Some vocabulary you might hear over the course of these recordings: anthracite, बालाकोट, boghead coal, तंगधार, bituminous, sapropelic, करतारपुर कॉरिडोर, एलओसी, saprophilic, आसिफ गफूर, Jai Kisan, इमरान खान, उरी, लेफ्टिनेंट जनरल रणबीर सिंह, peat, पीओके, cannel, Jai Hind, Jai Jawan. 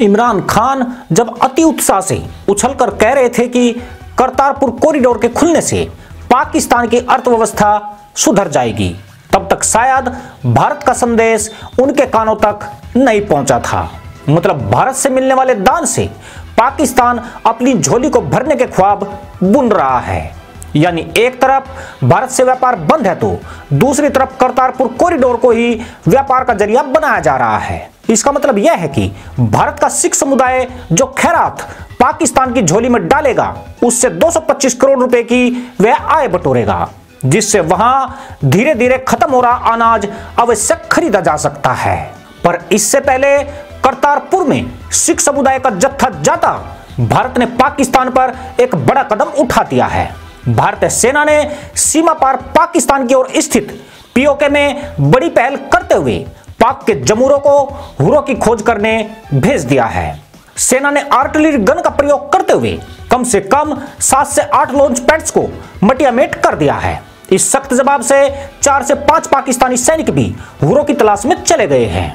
इमरान खान जब अति उत्साह से उछलकर कह रहे थे कि करतारपुर कॉरिडोर के खुलने से पाकिस्तान की अर्थव्यवस्था सुधर जाएगी, तब तक शायद भारत का संदेश उनके कानों तक नहीं पहुंचा था। मतलब भारत से मिलने वाले दान से पाकिस्तान अपनी झोली को भरने के ख्वाब बुन रहा है। यानी एक तरफ भारत से व्यापार बंद है तो दूसरी तरफ करतारपुर कॉरिडोर को ही व्यापार का जरिया बनाया जा रहा है। इसका मतलब यह है कि भारत का सिख समुदाय जो खैरात पाकिस्तान की झोली में डालेगा उससे 225 करोड़ रुपए की वह आय बटोरेगा, जिससे वहां धीरे धीरे खत्म हो रहा अनाज आवश्यक खरीदा जा सकता है। पर इससे पहले करतारपुर में सिख समुदाय का जत्था जाता भारत ने पाकिस्तान पर एक बड़ा कदम उठा दिया है। भारतीय सेना ने सीमा पार पाकिस्तान की ओर स्थित पीओके में बड़ी पहल करते हुए पाक के जमूरों को हुरों की खोज करने भेज दिया है। सेना ने आर्टिलरी गन का प्रयोग करते हुए कम से कम 7 से 8 लॉन्च पैड्स को मटियामेट कर दिया है। इस सख्त जवाब से 4 से 5 पाकिस्तानी सैनिक भी हुरों की तलाश में चले गए हैं।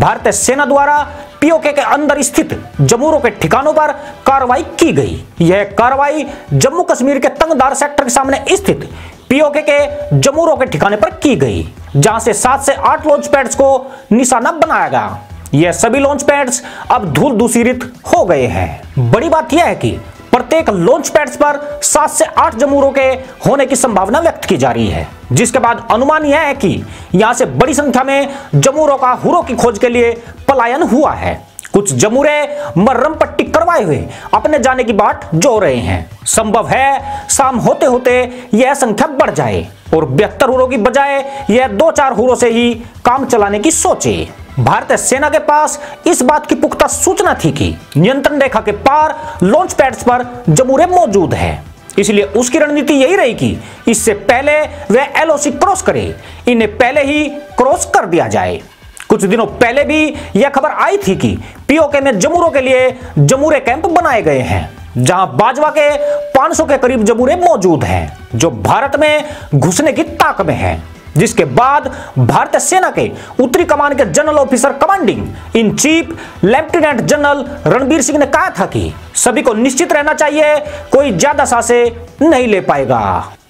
भारतीय सेना द्वारा पीओके के अंदर स्थित जमूरों के ठिकानों पर कार्रवाई की गई। यह कार्रवाई जम्मू कश्मीर के तंगधार सेक्टर के सामने स्थित पीओके के जमूरों के ठिकाने पर की गई, जहां से 7 से 8 लॉन्च पैड्स को निशाना बनाया गया। यह सभी लॉन्च पैड्स अब धूल दूषित हो गए हैं। बड़ी बात यह है कि प्रत्येक लॉन्च पैड्स पर 7 से 8 जमूरों के होने की संभावना व्यक्त की जा रही है, जिसके बाद अनुमान यह है कि यहां से बड़ी संख्या में जमूरों का हुरों की खोज के लिए पलायन हुआ है। कुछ जमूरे मर्रम पट्टी करवाए हुए अपने जाने की बाट जो रहे हैं। संभव है शाम होते होते यह संख्या बढ़ जाए और 72 हुरों की बजाय यह 2-4 हुरों से ही काम चलाने की सोचे। भारतीय सेना के पास इस बात की पुख्ता सूचना थी कि नियंत्रण रेखा के पार लॉन्च पैड्स पर जमूरे मौजूद हैं, इसलिए उसकी रणनीति यही रही कि इससे पहले वह एलओसी क्रॉस करे, इन्हें पहले ही क्रॉस कर दिया जाए। कुछ दिनों पहले भी यह खबर आई थी कि पीओके में जमूरों के लिए जमूरे कैंप बनाए गए हैं, जहां बाजवा के 500 के करीब जमूरे मौजूद हैं जो भारत में घुसने की ताक में हैं। जिसके बाद भारतीय सेना के उत्तरी कमान के general officer commanding in chief लेफ्टिनेंट जनरल रणबीर सिंह ने कहा था कि सभी को निश्चित रहना चाहिए, कोई ज्यादा सांसें नहीं ले पाएगा।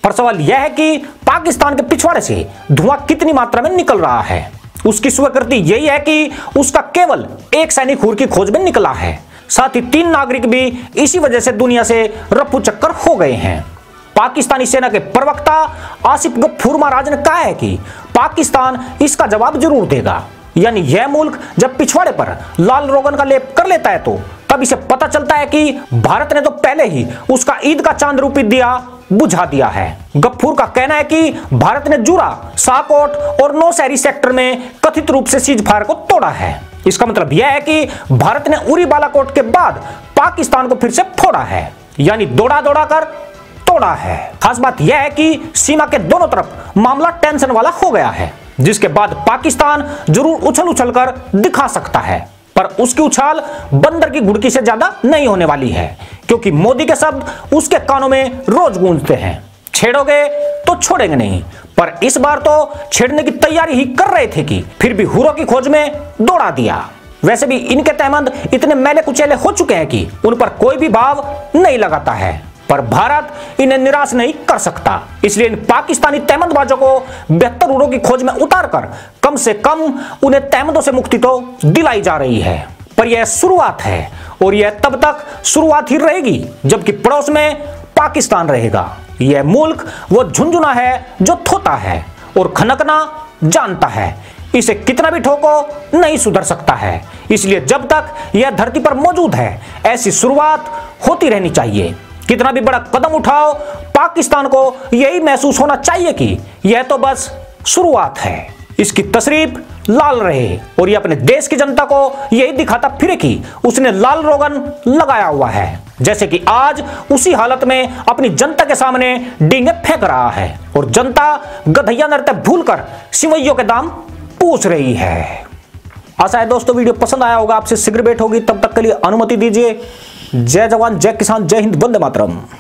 पर सवाल यह है कि पाकिस्तान के पिछवाड़े से धुआं कितनी मात्रा में निकल रहा है। उसकी स्वीकृति यही है कि उसका केवल एक सैनिक हुर की खोज में निकला है, साथ ही 3 नागरिक भी इसी वजह से दुनिया से रफू चक्कर हो गए हैं। पाकिस्तानी सेना के प्रवक्ता आसिफ गफूर महाराज ने कहा है कि पाकिस्तान इसका जवाब जरूर देगा। यानी यह मुल्क जब पिछवाड़े पर लाल रोगन का लेप कर लेता है तो तब इसे पता चलता है कि भारत ने तो पहले ही उसका ईद का चांद रूपी दिया बुझा दिया है। गफूर का कहना है कि भारत ने जुरा, साकोट और नौशहरी सेक्टर में कथित रूप से सीजफायर को तोड़ा है। इसका मतलब यह है कि भारत ने उरी बालाकोट के बाद पाकिस्तान को फिर से फोड़ा है, यानी दौड़ा दौड़ा कर तोड़ा है। खास बात यह है कि सीमा के दोनों तरफ मामला टेंशन वाला हो गया है, जिसके बाद पाकिस्तान जरूर उछल उछल कर दिखा सकता है, पर उसकी उछाल बंदर की घुड़की से ज्यादा नहीं होने वाली है, क्योंकि मोदी के शब्द उसके कानों में रोज गूंजते हैं। छेड़ोगे तो छोड़ेंगे नहीं, पर इस बार तो छेड़ने की तैयारी ही कर रहे थे कि फिर भी हुरों की खोज में दौड़ा दिया। वैसे भी इनके तहमंद इतने मैले कुचेले हो चुके हैं कि उन पर कोई भी भाव नहीं लगाता है, पर भारत इन्हें निराश नहीं कर सकता। इसलिए इन पाकिस्तानी तहमंदबाजों को 72 हुरों की खोज में उतारकर कम से कम उन्हें तहमंदों से मुक्ति तो दिलाई जा रही है, पर यह शुरुआत है और यह तब तक शुरुआत ही रहेगी जबकि पड़ोस में पाकिस्तान रहेगा। यह मुल्क वो झुनझुना है जो थोता है और खनकना जानता है, इसे कितना भी ठोको नहीं सुधर सकता है। इसलिए जब तक यह धरती पर मौजूद है ऐसी शुरुआत होती रहनी चाहिए। कितना भी बड़ा कदम उठाओ पाकिस्तान को यही महसूस होना चाहिए कि यह तो बस शुरुआत है। इसकी तशरीफ लाल रहे और ये अपने देश की जनता को यही दिखाता फिरे कि उसने लाल रोगन लगाया हुआ है, जैसे कि आज उसी हालत में अपनी जनता के सामने डींगे फेंक रहा है और जनता गधैया नृत्य भूलकर सिवैयों के दाम पूछ रही है। आशा है दोस्तों वीडियो पसंद आया होगा। आपसे शीघ्र भेंट होगी, तब तक के लिए अनुमति दीजिए। जय जवान जय किसान जय हिंद वंदे मातरम।